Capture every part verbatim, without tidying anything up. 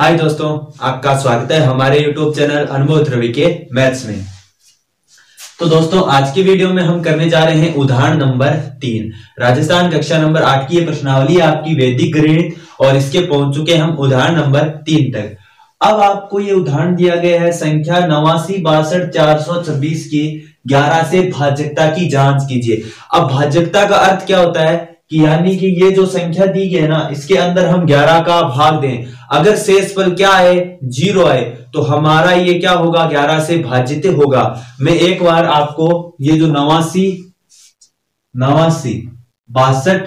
हाय दोस्तों, आपका स्वागत है हमारे यूट्यूब चैनल अनुभव ध्रुवी के मैथ्स में। तो दोस्तों, आज की वीडियो में हम करने जा रहे हैं उदाहरण नंबर तीन। राजस्थान कक्षा नंबर आठ की ये प्रश्नावली है आपकी वैदिक गणित, और इसके पहुंच चुके हम उदाहरण नंबर तीन तक। अब आपको ये उदाहरण दिया गया है, संख्या नवासी बासठ चार सौ छब्बीस की ग्यारह से भाजकता की जांच कीजिए। अब भाजकता का अर्थ क्या होता है कि यानी कि ये जो संख्या दी गई है ना, इसके अंदर हम ग्यारह का भाग दें, अगर शेष फल क्या आए, जीरो आए, तो हमारा ये क्या होगा, ग्यारह से भाजित होगा। मैं एक बार आपको ये जो नवासी नवासी बासठ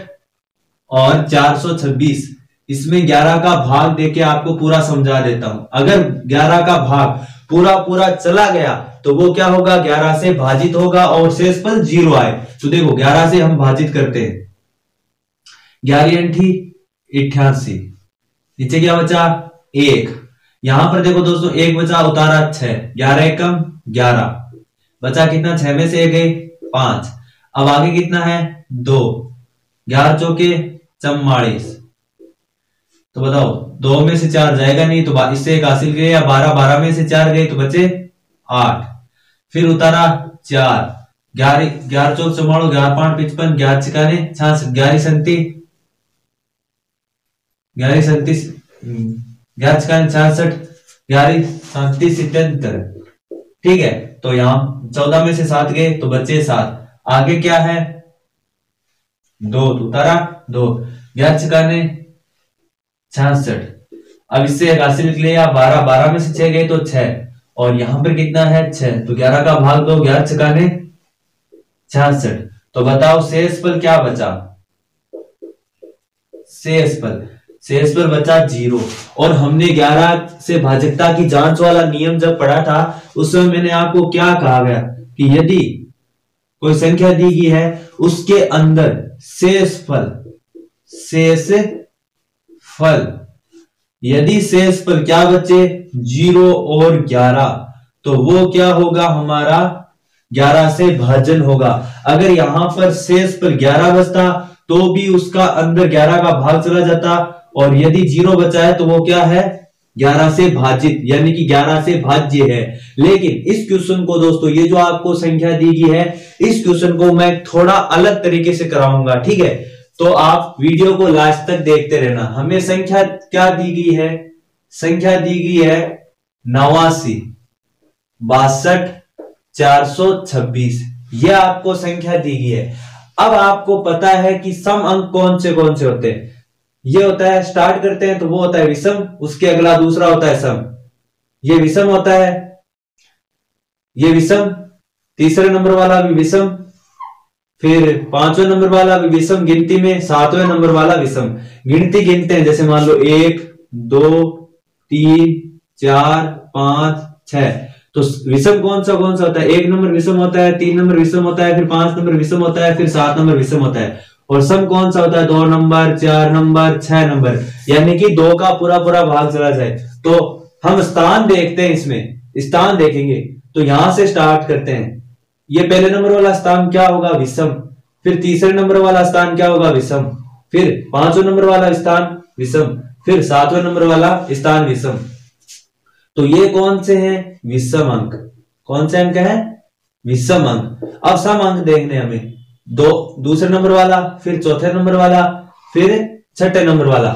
और चार सौ छब्बीस, इसमें ग्यारह का भाग देके आपको पूरा समझा देता हूं। अगर ग्यारह का भाग पूरा पूरा चला गया तो वो क्या होगा, ग्यारह से भाजित होगा और शेष फल जीरो आए। तो देखो, ग्यारह से हम भाजित करते हैं, ग्यारह अट्ठासी, नीचे क्या बचा, एक। यहां पर देखो दोस्तों, एक बचा, उतारा छह, ग्यारह एकम ग्यारह, बचा कितना, छह में से एक गए, पांच। अब आगे कितना है, दो, ग्यारह चौके चौवालीस, तो बताओ दो में से चार जाएगा नहीं, तो इससे एक हासिल गए, या बारह, बारह में से चार गए तो बचे आठ, फिर उतारा चार, ग्यारह ग्यारह चौक चौवालो, ग्यारह पांच पिचपन, ग्यारह छिकाने छाछ, ग्यारह संती ग्यारह सैंतीस, ग्यारह छिकाने छियासठ, ग्यारह सैंतीस सतहत्तर। ठीक है, तो यहाँ चौदह में से सात गए तो बचे सात। आगे क्या है, दो, उतारा दो, ग्यारह छिकाने छियासठ। अब इससे एक राशि निकले, या बारह, बारह में से छह गए तो छह, और यहाँ पर कितना है, छह, तो ग्यारह का भाग दो, ग्यारह छिकाने छियासठ। तो बताओ शेष पर क्या बचा, शेष पर शेष पर बचा जीरो। और हमने ग्यारह से भाजकता की जांच वाला नियम जब पढ़ा था, उसमें मैंने आपको क्या कहा गया कि यदि कोई संख्या दी गई है, उसके अंदर शेष फल शेष फल यदि शेष फल क्या बचे, जीरो और ग्यारह, तो वो क्या होगा, हमारा ग्यारह से भाजन होगा। अगर यहां पर शेष पर ग्यारह बचता तो भी उसका अंदर ग्यारह का भाग चला जाता, और यदि जीरो बचा है तो वो क्या है, ग्यारह से भाजित, यानी कि ग्यारह से भाज्य है। लेकिन इस क्वेश्चन को दोस्तों, ये जो आपको संख्या दी गई है, इस क्वेश्चन को मैं थोड़ा अलग तरीके से कराऊंगा। ठीक है, तो आप वीडियो को लास्ट तक देखते रहना। हमें संख्या क्या दी गई है, संख्या दी गई है नवासी बासठ चार सौ छब्बीस, यह आपको संख्या दी गई है। अब आपको पता है कि सम अंक कौन से कौन से होते हैं। ये होता है, स्टार्ट करते हैं तो वो होता है विषम, उसके अगला दूसरा होता है सम, ये विषम होता है, ये विषम, तीसरे नंबर वाला भी विषम, फिर पांचवें नंबर वाला भी विषम गिनती में, सातवें नंबर वाला विषम। गिनती गिनते हैं, जैसे मान लो एक, दो, तीन, चार, पांच, छह। तो विषम कौन सा कौन सा होता है, एक नंबर विषम होता है, तीन नंबर विषम होता है, फिर पांच नंबर विषम होता है, फिर सात नंबर विषम होता है। और सम कौन सा होता है, दो नंबर, चार नंबर, छह नंबर, यानी कि दो का पूरा पूरा भाग चला जाए। तो हम स्थान देखते हैं, इसमें स्थान देखेंगे तो यहां से स्टार्ट करते हैं। ये पहले नंबर वाला स्थान क्या होगा, विषम, फिर तीसरे नंबर वाला स्थान क्या होगा, विषम, फिर पांचवें नंबर वाला स्थान विषम, फिर सातवें नंबर वाला स्थान विषम। तो ये कौन से हैं, विषम अंक, कौन से अंक है, विषम अंक। अब सम अंक देखने हमें, दो, दूसरे नंबर वाला, फिर चौथे नंबर वाला, फिर छठे नंबर वाला,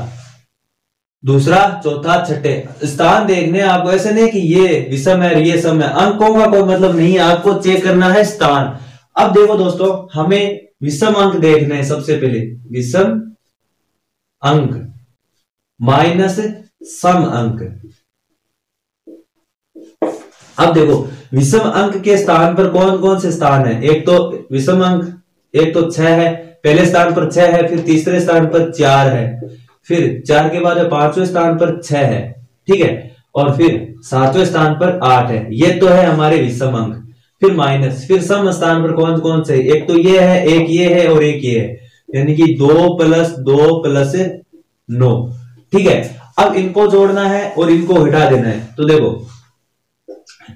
दूसरा, चौथा, छठे। स्थान देखने आपको, ऐसे नहीं कि ये विषम है ये सम है, अंकों का कोई मतलब नहीं है, आपको चेक करना है स्थान। अब देखो दोस्तों, हमें विषम अंक देखने हैं। सबसे पहले विषम अंक माइनस सम अंक। अब देखो, विषम अंक के स्थान पर कौन कौन से स्थान है, एक तो विषम अंक, एक तो छह है, पहले स्थान पर छह है, फिर तीसरे स्थान पर चार है, फिर चार के बाद पांचवें स्थान पर छह है, ठीक है, और फिर सातवें स्थान पर आठ है। ये तो है हमारे विषम अंक। फिर माइनस, फिर सम स्थान पर कौन कौन से, एक तो ये है, एक ये है, और एक ये है, यानी कि दो प्लस दो प्लस नौ। ठीक है, अब इनको जोड़ना है और इनको हटा देना है। तो देखो,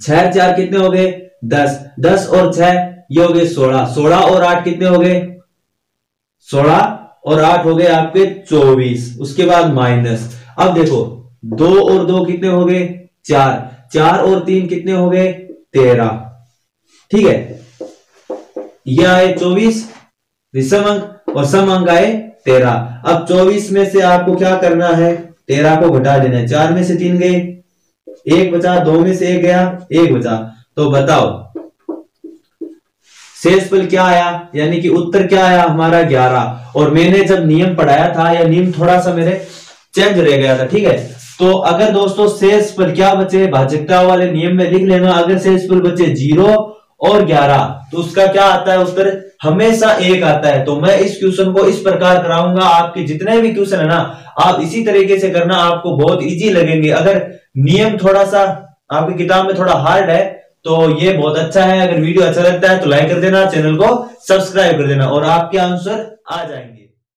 छह चार कितने हो गए, दस, दस और छह ये हो गए सोलह, सोलह और आठ कितने हो गए, सोलह और आठ हो गए आपके चौबीस। उसके बाद माइनस। अब देखो, दो और दो कितने हो गए चार, चार और तीन कितने हो गए तेरह। ठीक है, यह आए चौबीस विषम अंक और सम अंक आए तेरह। अब चौबीस में से आपको क्या करना है, तेरह को घटा देना है। चार में से तीन गए, एक बचा, दो में से एक गया, एक बचा। तो बताओ शेषफल क्या आया, यानी कि उत्तर क्या आया हमारा ग्यारह। और मैंने जब नियम पढ़ाया था, या नियम थोड़ा सा मेरे चेंज रह गया था, ठीक है। तो अगर दोस्तों शेषफल क्या बचे, भाजकता वाले नियम में लिख लेना, अगर शेषफल बचे जीरो और ग्यारह तो उसका क्या आता है उत्तर, हमेशा एक आता है। तो मैं इस क्वेश्चन को इस प्रकार कराऊंगा, आपके जितने भी क्वेश्चन है ना आप इसी तरीके से करना, आपको बहुत इजी लगेंगे। अगर नियम थोड़ा सा आपकी किताब में थोड़ा हार्ड है तो ये बहुत अच्छा है। अगर वीडियो अच्छा लगता है तो लाइक कर देना, चैनल को सब्सक्राइब कर देना और आपके आंसर आ जाएंगे।